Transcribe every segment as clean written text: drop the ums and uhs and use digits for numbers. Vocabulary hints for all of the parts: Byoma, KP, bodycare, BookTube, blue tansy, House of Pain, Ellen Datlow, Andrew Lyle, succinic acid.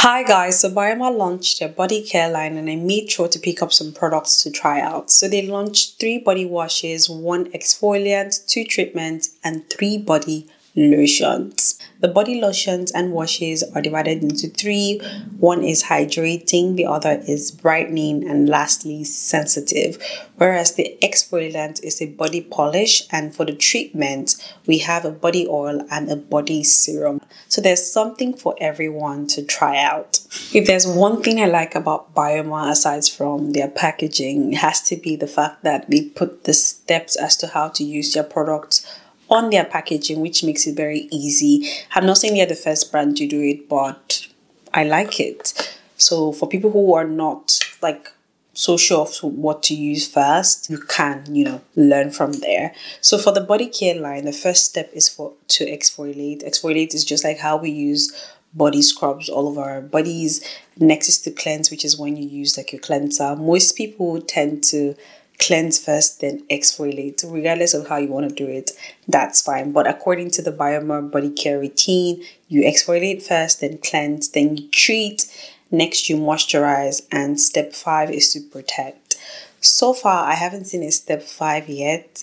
Hi guys, so Byoma launched their body care line and I made sure to pick up some products to try out. So they launched 3 body washes, 1 exfoliant, 2 treatments and 3 body lotions. The body lotions and washes are divided into 3. One is hydrating, the other is brightening and lastly sensitive. Whereas the exfoliant is a body polish and for the treatment we have a body oil and a body serum. So there's something for everyone to try out. If there's one thing I like about Byoma aside from their packaging, it has to be the fact that they put the steps as to how to use their products on their packaging, which makes it very easy. I'm not saying they're the first brand to do it, but I like it. So for people who are not like so sure of what to use first, you can, learn from there. So for the body care line, the first step is to exfoliate. Exfoliate is just like how we use body scrubs all over our bodies. Next is to cleanse, which is when you use like your cleanser. Most people tend to cleanse first, then exfoliate. Regardless of how you want to do it, that's fine. But according to the Byoma body care routine, you exfoliate first, then cleanse, then you treat. Next, you moisturize. And step 5 is to protect. So far, I haven't seen a step 5 yet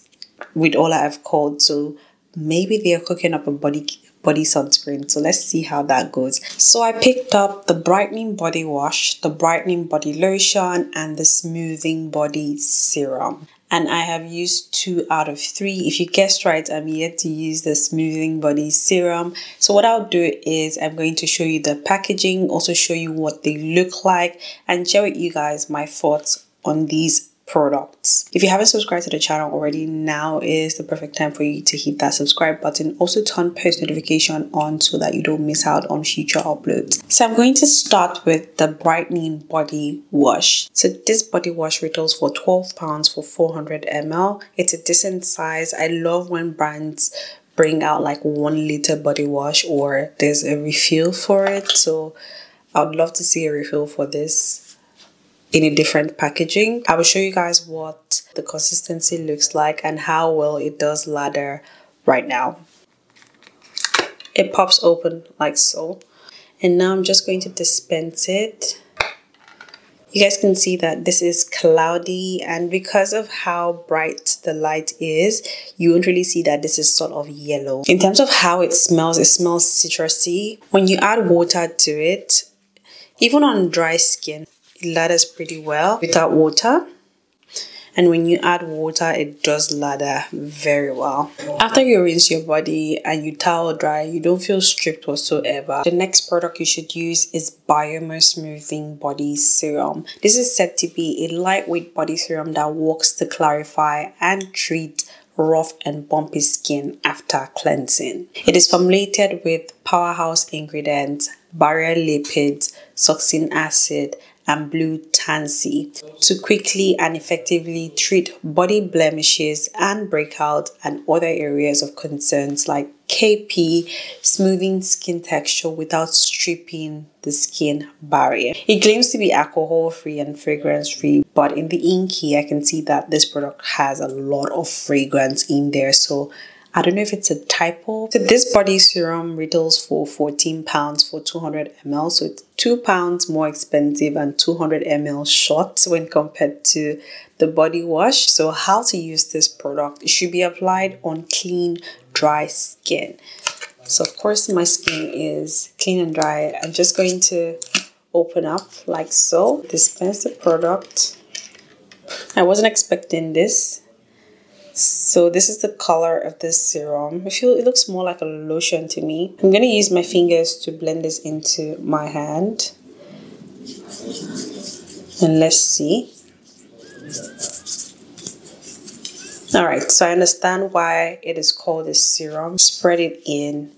with all I've called. So maybe they're cooking up a body sunscreen. So let's see how that goes. So I picked up the brightening body wash, the brightening body lotion, and the smoothing body serum. And I have used 2 out of 3. If you guessed right, I'm yet to use the smoothing body serum. So what I'll do is I'm going to show you the packaging, also show you what they look like, and share with you guys my thoughts on these products. If you haven't subscribed to the channel already, now is the perfect time for you to hit that subscribe button. Also turn post notification on so that you don't miss out on future uploads. So I'm going to start with the brightening body wash. So this body wash retails for £12 for 400 ml. It's a decent size. I love when brands bring out like 1 liter body wash or there's a refill for it. So I would love to see a refill for this in a different packaging. I will show you guys what the consistency looks like and how well it does lather right now. It pops open like so. And now I'm just going to dispense it. You guys can see that this is cloudy, and because of how bright the light is, you won't really see that this is sort of yellow. In terms of how it smells citrusy. When you add water to it, even on dry skin, it lathers pretty well without water, and when you add water it does lather very well. After you rinse your body and you towel dry, you don't feel stripped whatsoever. The next product you should use is Byoma Smoothing Body Serum. This is said to be a lightweight body serum that works to clarify and treat rough and bumpy skin after cleansing. It is formulated with powerhouse ingredients, barrier lipids, succinic acid and blue tansy to quickly and effectively treat body blemishes and breakouts and other areas of concerns like KP, smoothing skin texture without stripping the skin barrier. It claims to be alcohol free and fragrance free, but in the inky I can see that this product has a lot of fragrance in there, so I don't know if it's a typo. So this body serum retails for £14 for 200 ml, so it's £2 more expensive and 200 ml short when compared to the body wash. So how to use this product? It should be applied on clean, dry skin. So of course my skin is clean and dry. I'm just going to open up like so, dispense the product. I wasn't expecting this. So this is the color of this serum. I feel it looks more like a lotion to me. I'm going to use my fingers to blend this into my hand. And let's see. Alright, so I understand why it is called a serum. Spread it in.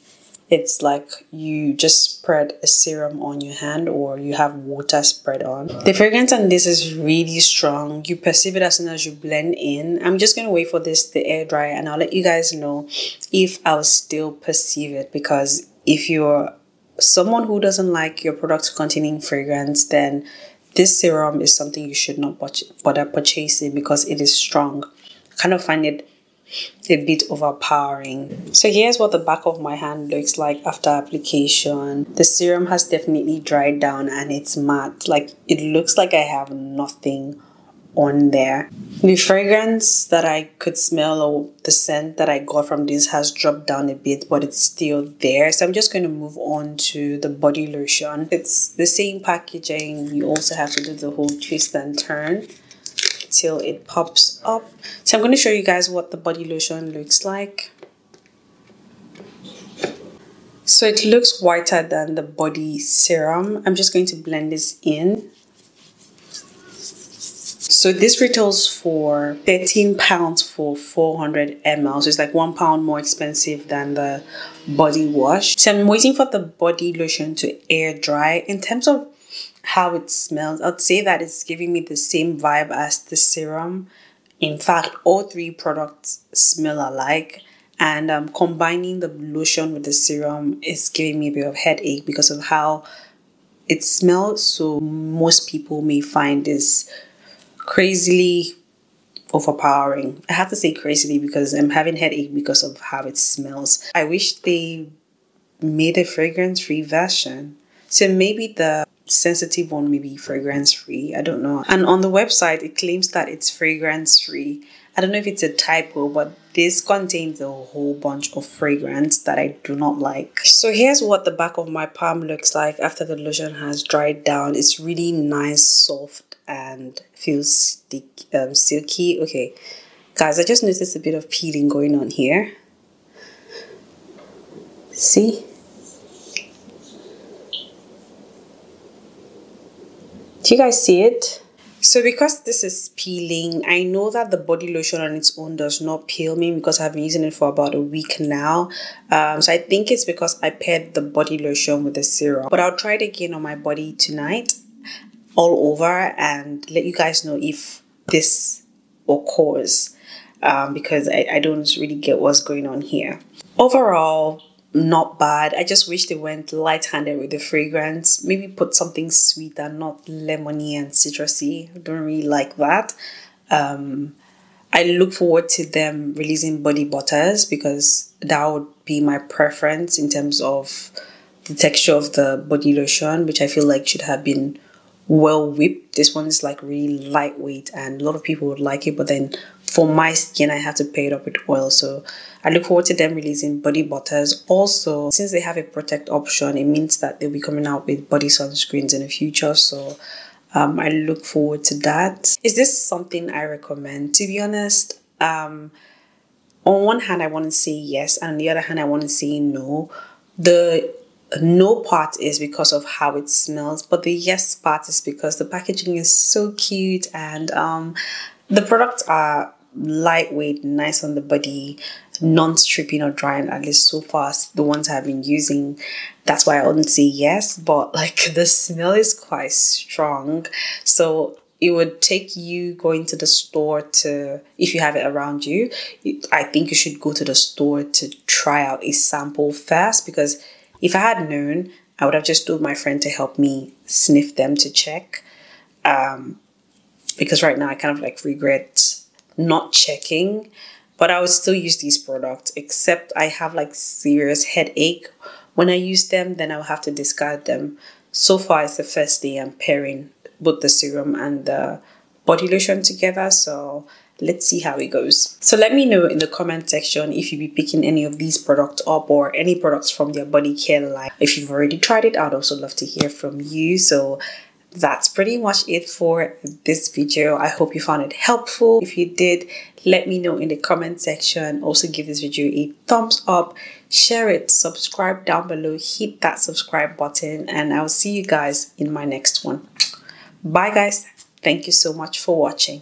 It's like you just spread a serum on your hand or you have water spread on. The fragrance on this is really strong. You perceive it as soon as you blend in. I'm just going to wait for this to air dry and I'll let you guys know if I'll still perceive it, because if you're someone who doesn't like your products containing fragrance, then this serum is something you should not bother purchasing because it is strong. I kind of find it It's a bit overpowering. So here's what the back of my hand looks like after application. The serum has definitely dried down and it's matte. Like, it looks like I have nothing on there. The fragrance that I could smell, or the scent that I got from this, has dropped down a bit, but it's still there. So I'm just going to move on to the body lotion. It's the same packaging. You also have to do the whole twist and turn till it pops up. So I'm going to show you guys what the body lotion looks like. So it looks whiter than the body serum. I'm just going to blend this in. So this retails for £13 for 400 ml. So it's like £1 more expensive than the body wash. So I'm waiting for the body lotion to air dry. In terms of how it smells, I'd say that it's giving me the same vibe as the serum. In fact, all three products smell alike, and combining the lotion with the serum is giving me a bit of headache because of how it smells. So most people may find this crazily overpowering. I have to say crazily because I'm having headache because of how it smells. I wish they made a fragrance-free version. So maybe the sensitive one may be fragrance-free, I don't know. And on the website, it claims that it's fragrance-free. I don't know if it's a typo, but this contains a whole bunch of fragrance that I do not like. So here's what the back of my palm looks like after the lotion has dried down. It's really nice, soft, and feels silky. Okay, guys, I just noticed a bit of peeling going on here. See? Do you guys see it? So because this is peeling, I know that the body lotion on its own does not peel me because I've been using it for about a week now. So I think it's because I paired the body lotion with the serum. But I'll try it again on my body tonight, all over, and let you guys know if this occurs. Because I don't really get what's going on here. Overall, not bad. I just wish they went light-handed with the fragrance. Maybe put something sweet and not lemony and citrusy. I don't really like that. I look forward to them releasing body butters because that would be my preference in terms of the texture of the body lotion, which I feel like should have been well whipped. This one is like really lightweight and a lot of people would like it, but then for my skin, I have to pair it up with oil. So I look forward to them releasing body butters. Also, since they have a protect option, it means that they'll be coming out with body sunscreens in the future. So I look forward to that. Is this something I recommend? To be honest, on one hand, I want to say yes. And on the other hand, I want to say no. The no part is because of how it smells. But the yes part is because the packaging is so cute. And the products are lightweight, nice on the body, non-stripping or drying, at least so far, the ones I've been using. That's why I wouldn't say yes, but like the smell is quite strong, so it would take you going to the store to, if you have it around you, I think you should go to the store to try out a sample first, because if I had known, I would have just told my friend to help me sniff them to check, because right now I kind of like regret not checking, but I would still use these products, except I have like serious headache when I use them, then I'll have to discard them. So far, it's the first day I'm pairing both the serum and the body lotion together, so let's see how it goes. So let me know in the comment section if you'll be picking any of these products up or any products from their body care line. If you've already tried it, I'd also love to hear from you. So that's pretty much it for this video. I hope you found it helpful. If you did, let me know in the comment section. Also give this video a thumbs up, share it, subscribe down below, hit that subscribe button, and I'll see you guys in my next one. Bye guys. Thank you so much for watching.